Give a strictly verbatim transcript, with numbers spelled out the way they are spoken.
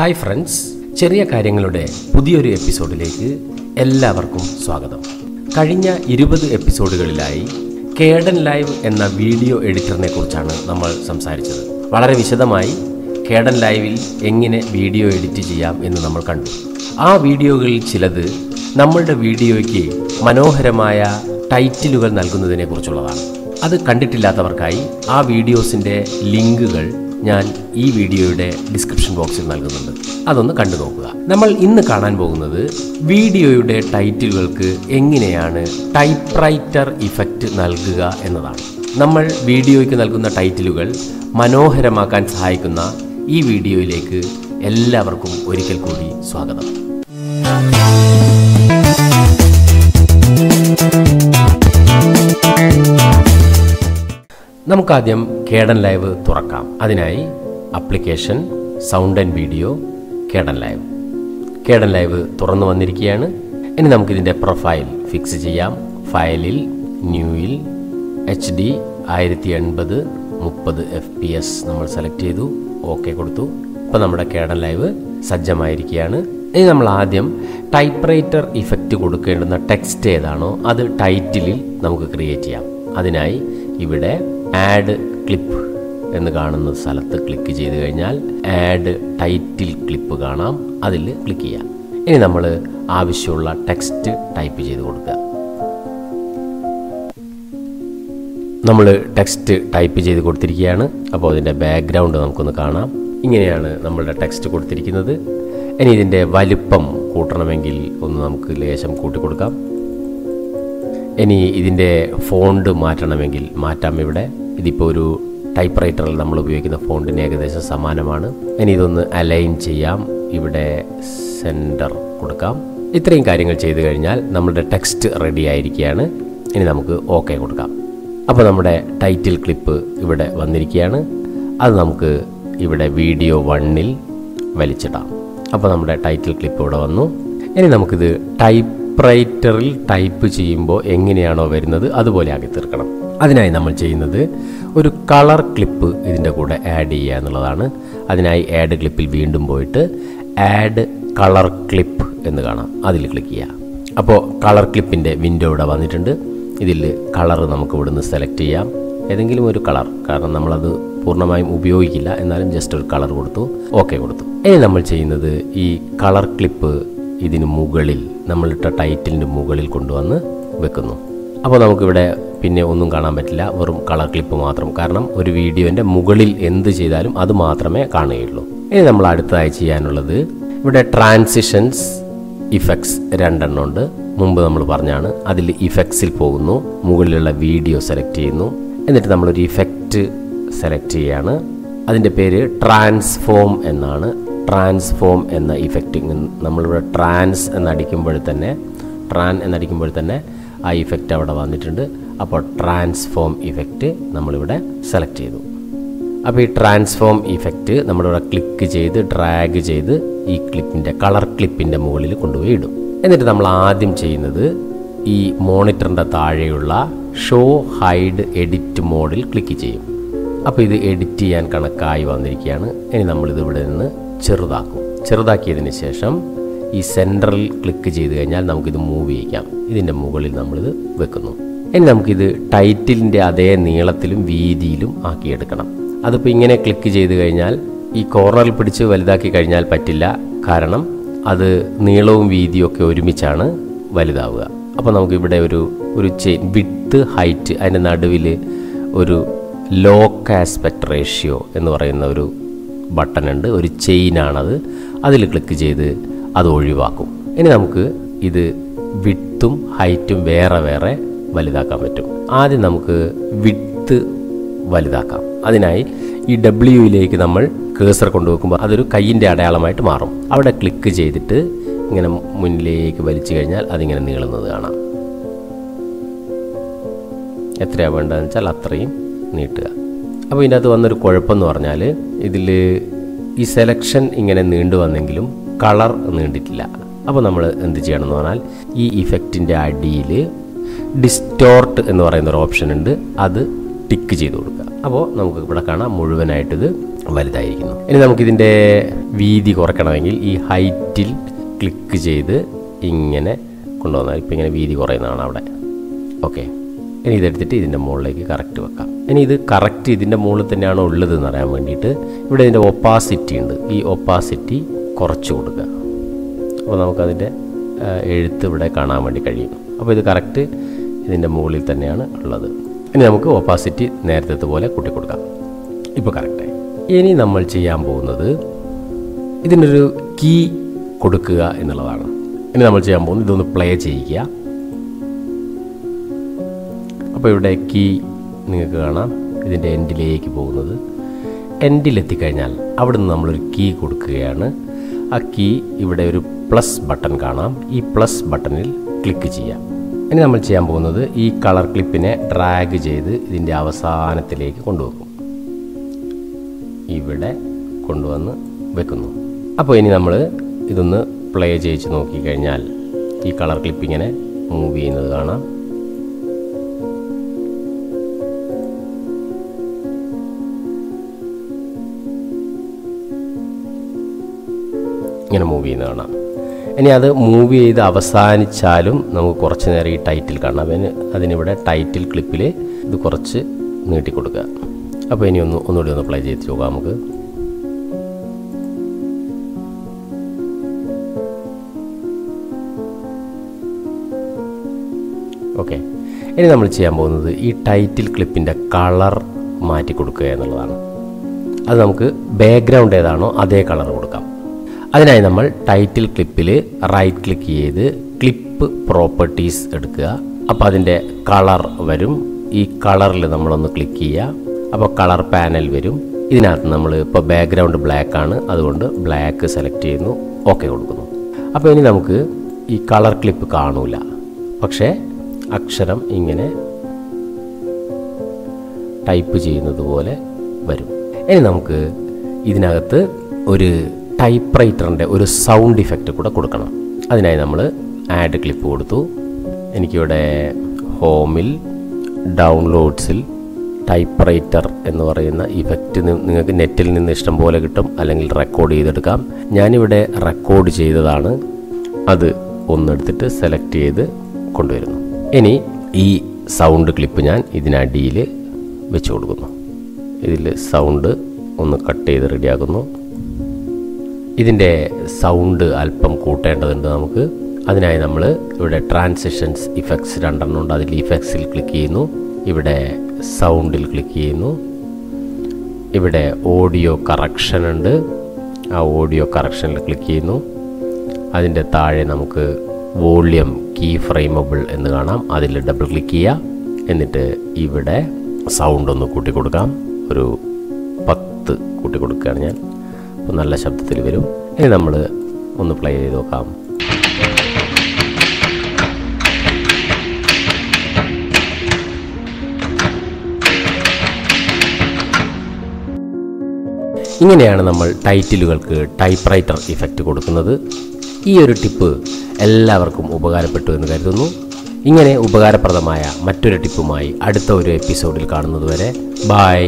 Hi friends, ചെറിയ കാര്യങ്ങളുടെ പുതിയൊരു എപ്പിസോഡിലേക്ക് എല്ലാവർക്കും സ്വാഗതം. കഴിഞ്ഞ ഇരുപത് എപ്പിസോഡുകളിലായി Kdenlive എന്ന വീഡിയോ എഡിറ്ററിനെക്കുറിച്ചാണ് നമ്മൾ സംസാരിച്ചത്. വളരെ വിശദമായി Kdenliveൽ എങ്ങനെ വീഡിയോ എഡിറ്റ് ചെയ്യാം എന്ന് നമ്മൾ കണ്ടു. ആ വീഡിയോകളിൽ ചിലത് നമ്മളുടെ വീഡിയോയ്ക്ക് മനോഹരമായ ടൈറ്റിലുകൾ നൽകുന്നതിനെക്കുറിച്ചുള്ളതാണ്. അത് കണ്ടിട്ടില്ലാത്തവർക്കായി ആ വീഡിയോസിന്റെ ലിങ്കുകൾ ഞാൻ ഈ വീഡിയോയുടെ ഡിസ്ക്രിപ്ഷൻ ബോക്സിൽ നൽകുന്നുണ്ട്. അതൊന്ന് കണ്ടു നോക്കുക. നമ്മൾ ഇന്ന് കാണാൻ പോകുന്നത് വീഡിയോയുടെ ടൈറ്റിലുകൾക്ക് എങ്ങനെയാണ് ടൈപ്പ്റൈറ്റർ ഇഫക്റ്റ് നൽകുക എന്നതാണ്. നമ്മൾ വീഡിയോയ്ക്ക് നൽകുന്ന ടൈറ്റിലുകൾ മനോഹരമാക്കാൻ സഹായിക്കുന്ന ഈ വീഡിയോയിലേക്ക് എല്ലാവർക്കും ഒരിക്കൽ കൂടി സ്വാഗതം. നമുക്കാദ്യം Kdenlive തുറക്കാം. അതിനായി application, sound and video, Kdenlive. Kdenlive തുറന്നു വന്നിരിക്കുകയാണ്. ഇനി നമുക്കിതിൻ്റെ പ്രൊഫൈൽ ഫിക്സ് ചെയ്യാം. ഫയലിൽ, ന്യൂയിൽ, എച്ച് ഡി ആയിരത്തി എൺപത് മുപ്പത് എഫ് പി എസ് നമ്മൾ സെലക്ട് ചെയ്തു. ഓക്കെ കൊടുത്തു. ഇപ്പോൾ നമ്മുടെ Kdenlive സജ്ജമായിരിക്കുകയാണ്. ഇനി നമ്മൾ ആദ്യം ടൈപ്പ്റൈറ്റർ ഇഫക്റ്റ് കൊടുക്കേണ്ടുന്ന ടെക്സ്റ്റ് ഏതാണോ അത് ടൈറ്റിലിൽ നമുക്ക് ക്രിയേറ്റ് ചെയ്യാം. അതിനായി ഇവിടെ ആഡ് ക്ലിപ്പ് എന്ന് കാണുന്ന സ്ഥലത്ത് ക്ലിക്ക് ചെയ്ത് കഴിഞ്ഞാൽ ആഡ് ടൈറ്റിൽ ക്ലിപ്പ് കാണാം. അതിൽ ക്ലിക്ക് ചെയ്യാം. ഇനി നമ്മൾ ആവശ്യമുള്ള ടെക്സ്റ്റ് ടൈപ്പ് ചെയ്ത് കൊടുക്കുക. നമ്മൾ ടെക്സ്റ്റ് ടൈപ്പ് ചെയ്ത് കൊടുത്തിരിക്കുകയാണ്. അപ്പോൾ അതിൻ്റെ ബാക്ക്ഗ്രൗണ്ട് നമുക്കൊന്ന് കാണാം. ഇങ്ങനെയാണ് നമ്മളുടെ ടെക്സ്റ്റ് കൊടുത്തിരിക്കുന്നത്. ഇനി ഇതിൻ്റെ വലുപ്പം കൂട്ടണമെങ്കിൽ ഒന്ന് നമുക്ക് ലേശം കൂട്ടിക്കൊടുക്കാം. ഇനി ഇതിൻ്റെ ഫോണ്ട് മാറ്റണമെങ്കിൽ മാറ്റാം. ഇവിടെ ഇതിപ്പോൾ ഒരു ടൈപ്പ് റൈറ്ററിൽ നമ്മൾ ഉപയോഗിക്കുന്ന ഫോണ്ടിന് ഏകദേശം സമാനമാണ്. ഇനി ഇതൊന്ന് അലൈൻ ചെയ്യാം. ഇവിടെ സെൻറ്റർ കൊടുക്കാം. ഇത്രയും കാര്യങ്ങൾ ചെയ്തു കഴിഞ്ഞാൽ നമ്മുടെ ടെക്സ്റ്റ് റെഡി ആയിരിക്കുകയാണ്. ഇനി നമുക്ക് ഓക്കെ കൊടുക്കാം. അപ്പോൾ നമ്മുടെ ടൈറ്റിൽ ക്ലിപ്പ് ഇവിടെ വന്നിരിക്കുകയാണ്. അത് നമുക്ക് ഇവിടെ വീഡിയോ വണ്ണിൽ വലിച്ചിടാം. അപ്പോൾ നമ്മുടെ ടൈറ്റിൽ ക്ലിപ്പ് ഇവിടെ വന്നു. ഇനി നമുക്കിത് ടൈപ്പ് ടൈപ്പ്റൈറ്ററിൽ ടൈപ്പ് ചെയ്യുമ്പോൾ എങ്ങനെയാണോ വരുന്നത് അതുപോലെ ആക്കി തീർക്കണം. അതിനായി നമ്മൾ ചെയ്യുന്നത് ഒരു കളർ ക്ലിപ്പ് ഇതിൻ്റെ കൂടെ ആഡ് ചെയ്യുക എന്നുള്ളതാണ്. അതിനായി ആഡ് ക്ലിപ്പിൽ വീണ്ടും പോയിട്ട് ആഡ് കളർ ക്ലിപ്പ് എന്ന് കാണാം. അതിൽ ക്ലിക്ക് ചെയ്യുക. അപ്പോൾ കളർ ക്ലിപ്പിൻ്റെ വിൻഡോ ഇവിടെ വന്നിട്ടുണ്ട്. ഇതിൽ കളർ നമുക്ക് ഇവിടുന്ന് സെലക്ട് ചെയ്യാം, ഏതെങ്കിലും ഒരു കളർ. കാരണം നമ്മളത് പൂർണ്ണമായും ഉപയോഗിക്കില്ല, എന്നാലും ജസ്റ്റ് ഒരു കളർ കൊടുത്തു. ഓക്കെ കൊടുത്തു. ഇനി നമ്മൾ ചെയ്യുന്നത് ഈ കളർ ക്ലിപ്പ് ഇതിന് മുകളിൽ നമ്മളിട്ട ടൈറ്റിലിൻ്റെ മുകളിൽ കൊണ്ടുവന്ന് വെക്കുന്നു. അപ്പോൾ നമുക്കിവിടെ പിന്നെ ഒന്നും കാണാൻ പറ്റില്ല, വെറും കളർ ക്ലിപ്പ് മാത്രം. കാരണം ഒരു വീഡിയോൻ്റെ മുകളിൽ എന്ത് ചെയ്താലും അത് മാത്രമേ കാണുകയുള്ളൂ. ഇനി നമ്മൾ അടുത്തതായി ചെയ്യാനുള്ളത് ഇവിടെ ട്രാൻസിഷൻസ് ഇഫക്ട്സ് രണ്ടെണ്ണം ഉണ്ട്. മുമ്പ് നമ്മൾ പറഞ്ഞാണ്. അതിൽ ഇഫക്ട്സിൽ പോകുന്നു, മുകളിലുള്ള വീഡിയോ സെലക്ട് ചെയ്യുന്നു, എന്നിട്ട് നമ്മളൊരു ഇഫക്റ്റ് സെലക്ട് ചെയ്യുകയാണ്. അതിൻ്റെ പേര് ട്രാൻസ്ഫോം എന്നാണ്. ട്രാൻസ്ഫോം എന്ന ഇഫക്റ്റിങ് നമ്മളിവിടെ ട്രാൻസ് എന്നടിക്കുമ്പോൾ തന്നെ ട്രാൻ എന്നടിക്കുമ്പോൾ തന്നെ ആ ഇഫക്റ്റ് അവിടെ വന്നിട്ടുണ്ട്. അപ്പോൾ ട്രാൻസ്ഫോം ഇഫക്റ്റ് നമ്മളിവിടെ സെലക്ട് ചെയ്തു. അപ്പോൾ ഈ ട്രാൻസ്ഫോം ഇഫക്റ്റ് നമ്മളിവിടെ ക്ലിക്ക് ചെയ്ത് ഡ്രാഗ് ചെയ്ത് ഈ ക്ലിപ്പിൻ്റെ കളർ ക്ലിപ്പിൻ്റെ മുകളിൽ കൊണ്ടുപോയി ഇടും. എന്നിട്ട് നമ്മൾ ആദ്യം ചെയ്യുന്നത് ഈ മോണിറ്ററിൻ്റെ താഴെയുള്ള ഷോ ഹൈഡ് എഡിറ്റ് മോഡിൽ ക്ലിക്ക് ചെയ്യും. അപ്പോൾ ഇത് എഡിറ്റ് ചെയ്യാൻ കണക്കായി വന്നിരിക്കുകയാണ്. ഇനി നമ്മളിത് ഇവിടെ നിന്ന് ചെറുതാക്കും. ചെറുതാക്കിയതിന് ശേഷം ഈ സെൻറ്ററിൽ ക്ലിക്ക് ചെയ്ത് കഴിഞ്ഞാൽ നമുക്കിത് മൂവ് ചെയ്യിക്കാം. ഇതിൻ്റെ മുകളിൽ നമ്മളിത് വെക്കുന്നു. ഇനി നമുക്കിത് ടൈറ്റിലിൻ്റെ അതേ നീളത്തിലും വീതിയിലും ആക്കിയെടുക്കണം. അതിപ്പോൾ ഇങ്ങനെ ക്ലിക്ക് ചെയ്ത് കഴിഞ്ഞാൽ ഈ കോർണറിൽ പിടിച്ച് വലുതാക്കി കഴിഞ്ഞാൽ പറ്റില്ല, കാരണം അത് നീളവും വീതിയും ഒക്കെ ഒരുമിച്ചാണ് വലുതാവുക. അപ്പോൾ നമുക്കിവിടെ ഒരു ഒരു ചെയിൻ വിഡ്ത്ത് ഹൈറ്റ് അതിൻ്റെ നടുവിൽ ഒരു ലോക്ക് ആസ്പെക്ട് റേഷ്യോ എന്ന് പറയുന്ന ഒരു ബട്ടൺ ഉണ്ട്. ഒരു ചെയിനാണത്. അതിൽ ക്ലിക്ക് ചെയ്ത് അത് ഒഴിവാക്കും. ഇനി നമുക്ക് ഇത് വിഡ്ത്തും ഹൈറ്റും വേറെ വേറെ വലുതാക്കാൻ പറ്റും. ആദ്യം നമുക്ക് വിഡ്ത്ത് വലുതാക്കാം. അതിനായി ഈ ഡബ്ല്യൂയിലേക്ക് നമ്മൾ കേസർ കൊണ്ടുവെക്കുമ്പോൾ അതൊരു കയ്യിൻ്റെ അടയാളമായിട്ട് മാറും. അവിടെ ക്ലിക്ക് ചെയ്തിട്ട് ഇങ്ങനെ മുന്നിലേക്ക് വലിച്ചു കഴിഞ്ഞാൽ അതിങ്ങനെ നീളുന്നത് കാണാം. എത്രയാണ് വേണ്ടതെന്ന് വെച്ചാൽ അത്രയും നീട്ടുക. അപ്പോൾ ഇതിൻ്റെ അകത്ത് വന്നൊരു കുഴപ്പമെന്ന് പറഞ്ഞാൽ ഇതിൽ ഈ സെലക്ഷൻ ഇങ്ങനെ നീണ്ടു വന്നെങ്കിലും കളർ നീണ്ടിട്ടില്ല. അപ്പോൾ നമ്മൾ എന്ത് ചെയ്യണമെന്ന് പറഞ്ഞാൽ ഈ ഇഫക്റ്റിൻ്റെ അടിയിൽ ഡിസ്റ്റോർട്ട് എന്ന് പറയുന്നൊരു ഓപ്ഷൻ ഉണ്ട്. അത് ടിക്ക് ചെയ്തു കൊടുക്കുക. അപ്പോൾ നമുക്ക് ഇവിടെ കാണാം മുഴുവനായിട്ടിത് വലുതായിരിക്കുന്നു. ഇനി നമുക്കിതിൻ്റെ വീതി കുറയ്ക്കണമെങ്കിൽ ഈ ഹൈറ്റിൽ ക്ലിക്ക് ചെയ്ത് ഇങ്ങനെ കൊണ്ടുവന്നാൽ ഇപ്പം ഇങ്ങനെ വീതി കുറയുന്നതാണ് അവിടെ. ഓക്കെ, ഇനി ഇതെടുത്തിട്ട് ഇതിൻ്റെ മുകളിലേക്ക് കറക്റ്റ് വെക്കാം. ഇനി ഇത് കറക്റ്റ് ഇതിൻ്റെ മുകളിൽ തന്നെയാണോ ഉള്ളതെന്ന് അറിയാൻ വേണ്ടിയിട്ട് ഇവിടെ ഇതിൻ്റെ ഒപ്പാസിറ്റി ഉണ്ട്. ഈ ഒപ്പാസിറ്റി കുറച്ച് കൊടുക്കുക. അപ്പോൾ നമുക്കതിൻ്റെ എഴുത്ത് ഇവിടെ കാണാൻ വേണ്ടി കഴിയും. അപ്പോൾ ഇത് കറക്റ്റ് ഇതിൻ്റെ മുകളിൽ തന്നെയാണ് ഉള്ളത്. ഇനി നമുക്ക് ഒപ്പാസിറ്റി നേരത്തെ പോലെ കൂട്ടി കൊടുക്കാം. ഇപ്പോൾ കറക്റ്റായി. ഇനി നമ്മൾ ചെയ്യാൻ പോകുന്നത് ഇതിനൊരു കീ കൊടുക്കുക എന്നുള്ളതാണ്. ഇനി നമ്മൾ ചെയ്യാൻ പോകുന്നത് ഇതൊന്ന് പ്ലേ ചെയ്യുക. അപ്പോൾ ഇവിടെ കീ നിങ്ങൾക്ക് കാണാം ഇതിൻ്റെ എൻഡിലേക്ക് പോകുന്നത്. എൻഡിലെത്തിക്കഴിഞ്ഞാൽ അവിടെ നിന്ന് നമ്മളൊരു കീ കൊടുക്കുകയാണ്. ആ കീ ഇവിടെ ഒരു പ്ലസ് ബട്ടൺ കാണാം. ഈ പ്ലസ് ബട്ടണിൽ ക്ലിക്ക് ചെയ്യാം. ഇനി നമ്മൾ ചെയ്യാൻ പോകുന്നത് ഈ കളർ ക്ലിപ്പിനെ ഡ്രാഗ് ചെയ്ത് ഇതിൻ്റെ അവസാനത്തിലേക്ക് കൊണ്ടുവെക്കും. ഇവിടെ കൊണ്ടുവന്ന് വെക്കുന്നു. അപ്പോൾ ഇനി നമ്മൾ ഇതൊന്ന് പ്ലേ ചെയ്ത് നോക്കിക്കഴിഞ്ഞാൽ ഈ കളർ ക്ലിപ്പിങ്ങനെ മൂവ് ചെയ്യുന്നത് കാണാം. ഇങ്ങനെ മൂവ് ചെയ്യുന്നത് കാണാം. ഇനി അത് മൂവ് ചെയ്ത് അവസാനിച്ചാലും നമുക്ക് കുറച്ച് നേരം ഈ ടൈറ്റിൽ കാണാം. അതിന് അതിനിവിടെ ടൈറ്റിൽ ക്ലിപ്പിൽ ഇത് കുറച്ച് നീട്ടിക്കൊടുക്കുക. അപ്പോൾ ഇനി ഒന്ന് ഒന്നുകൂടി ഒന്ന് പ്ലേ ചെയ്ത് നോക്കാം നമുക്ക്. ഓക്കെ, ഇനി നമ്മൾ ചെയ്യാൻ പോകുന്നത് ഈ ടൈറ്റിൽ ക്ലിപ്പിൻ്റെ കളർ മാറ്റി കൊടുക്കുക എന്നുള്ളതാണ്. അത് നമുക്ക് ബാക്ക്ഗ്രൗണ്ട് ഏതാണോ അതേ കളർ കൊടുക്കാം. അതിനായി നമ്മൾ ടൈറ്റിൽ ക്ലിപ്പിൽ റൈറ്റ് ക്ലിക്ക് ചെയ്ത് ക്ലിപ്പ് പ്രോപ്പർട്ടീസ് എടുക്കുക. അപ്പോൾ അതിൻ്റെ കളർ വരും. ഈ കളറിൽ നമ്മളൊന്ന് ക്ലിക്ക് ചെയ്യുക. അപ്പോൾ കളർ പാനൽ വരും. ഇതിനകത്ത് നമ്മൾ ഇപ്പോൾ ബാക്ക്ഗ്രൗണ്ട് ബ്ലാക്ക് ആണ്, അതുകൊണ്ട് ബ്ലാക്ക് സെലക്ട് ചെയ്യുന്നു. ഓക്കെ കൊടുക്കുന്നു. അപ്പോൾ ഇനി നമുക്ക് ഈ കളർ ക്ലിപ്പ് കാണൂല, പക്ഷേ അക്ഷരം ഇങ്ങനെ ടൈപ്പ് ചെയ്യുന്നത് പോലെ വരും. ഇനി നമുക്ക് ഇതിനകത്ത് ഒരു ടൈപ്പ് റൈറ്ററിൻ്റെ ഒരു സൗണ്ട് ഇഫക്റ്റ് കൂടെ കൊടുക്കണം. അതിനായി നമ്മൾ ആഡ് ക്ലിപ്പ് കൊടുത്തു. എനിക്കിവിടെ ഹോമിൽ ഡൗൺലോഡ്സിൽ ടൈപ്പ് റൈറ്റർ എന്ന് പറയുന്ന ഇഫക്റ്റ് നിങ്ങൾക്ക് നെറ്റിൽ നിന്ന് ഇഷ്ടം പോലെ കിട്ടും, അല്ലെങ്കിൽ റെക്കോർഡ് ചെയ്തെടുക്കാം. ഞാനിവിടെ റെക്കോർഡ് ചെയ്തതാണ്. അത് ഒന്നെടുത്തിട്ട് സെലക്ട് ചെയ്ത് കൊണ്ടുവരുന്നു. ഇനി ഈ സൗണ്ട് ക്ലിപ്പ് ഞാൻ ഇതിനടിയിൽ വെച്ച് കൊടുക്കുന്നു. ഇതിൽ സൗണ്ട് ഒന്ന് കട്ട് ചെയ്ത് റെഡിയാക്കുന്നു. ഇതിൻ്റെ സൗണ്ട് അല്പം കൂട്ടേണ്ടതുണ്ട് നമുക്ക്. അതിനായി നമ്മൾ ഇവിടെ ട്രാൻസിഷൻസ് ഇഫക്ട്സ് രണ്ടെണ്ണം ഉണ്ട്. അതിൽ ഇഫക്ട്സിൽ ക്ലിക്ക് ചെയ്യുന്നു. ഇവിടെ സൗണ്ടിൽ ക്ലിക്ക് ചെയ്യുന്നു. ഇവിടെ ഓഡിയോ കറക്ഷൻ ഉണ്ട്. ആ ഓഡിയോ കറക്ഷനിൽ ക്ലിക്ക് ചെയ്യുന്നു. അതിൻ്റെ താഴെ നമുക്ക് വോളിയം കീ ഫ്രെയിമബിൾ എന്ന് കാണാം. അതിൽ ഡബിൾ ക്ലിക്ക് ചെയ്യുക. എന്നിട്ട് ഇവിടെ സൗണ്ട് ഒന്ന് കൂട്ടി കൊടുക്കാം. ഒരു പത്ത് കൂട്ടി കൊടുക്കുകയാണ് ഞാൻ. അപ്പോൾ നല്ല ശബ്ദത്തിൽ വരും. ഇനി നമ്മൾ ഒന്ന് പ്ലേ ചെയ്ത് നോക്കാം. ഇങ്ങനെയാണ് നമ്മൾ ടൈറ്റിലുകൾക്ക് ടൈപ്പ് റൈറ്റർ ഇഫക്റ്റ് കൊടുക്കുന്നത്. ഈ ഒരു ടിപ്പ് എല്ലാവർക്കും ഉപകാരപ്പെട്ടു എന്ന് കരുതുന്നു. ഇങ്ങനെ ഉപകാരപ്രദമായ മറ്റൊരു ടിപ്പുമായി അടുത്ത ഒരു എപ്പിസോഡിൽ കാണുന്നതുവരെ ബൈ.